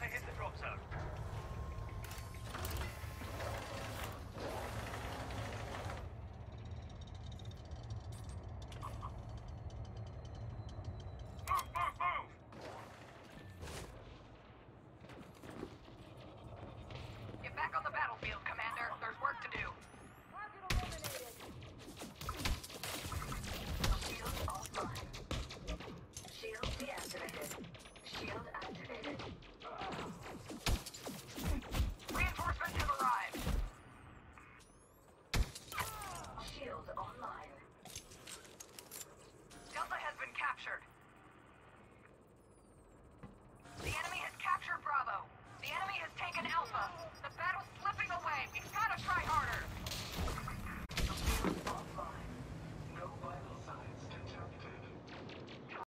to hit the drop zone.